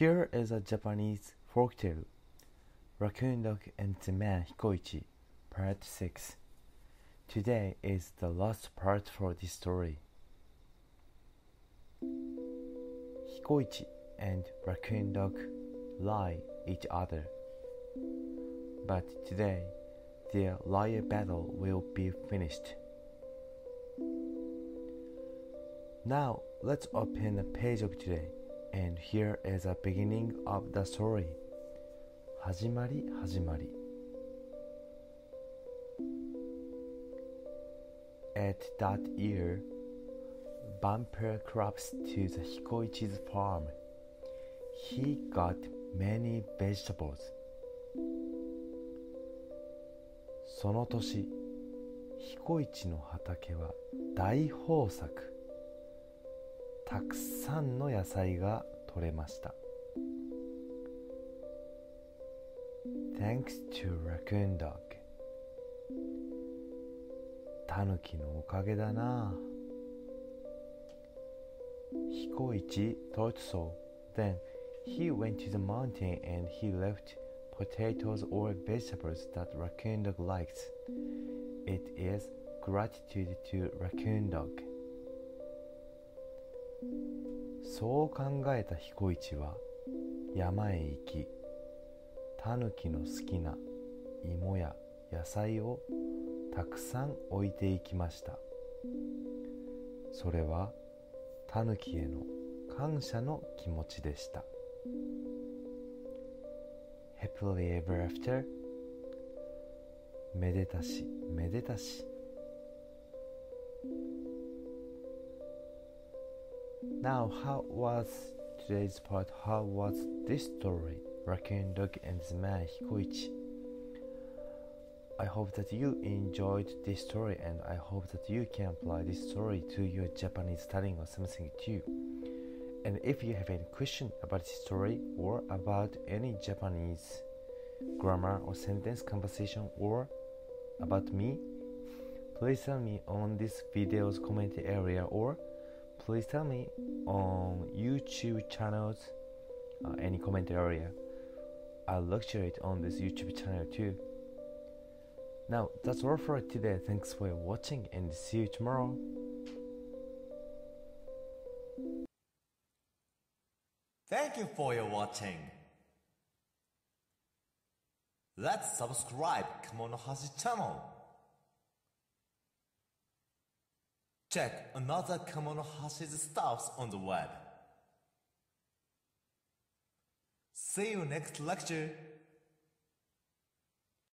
Here is a Japanese folktale, Raccoon Dog and the Man Hikoichi, Part 6. Today is the last part for this story. Hikoichi and Raccoon Dog lie each other, but today their liar battle will be finished. Now let's open the page of today, and here is a beginning of the story. Hajimari, Hajimari. At that year, bumper crops to the Hikoichi's farm. He got many vegetables. その年、彦一の畑は大豊作。たくさんの野菜が取れました。Thanks to Raccoon Dog. タヌキのおかげだな。Hikoichi thought so. Then he went to the mountain and he left potatoes or vegetables that Raccoon Dog likes. It is gratitude to Raccoon Dog. そう考えた彦一は山へ行き、タヌキの好きな芋や野菜をたくさん置いていきました。それはタヌキへの感謝の気持ちでした。Happily ever after. めでたし、めでたし。Now, how was today's part? How was this story? Raccoon Dog and the Man Hikoichi. I hope that you enjoyed this story, and I hope that you can apply this story to your Japanese studying or something too. And if you have any question about this story or about any Japanese grammar or sentence conversation or about me, please tell me on this video's comment area, or please tell me on YouTube channels, any comment area. I'll lecture it on this YouTube channel too. Now, that's all for today. Thanks for watching and see you tomorrow. Thank you for your watching. Let's subscribe Kamonohashi channel. Check another Kamonohashi's stuffs on the web. See you next lecture.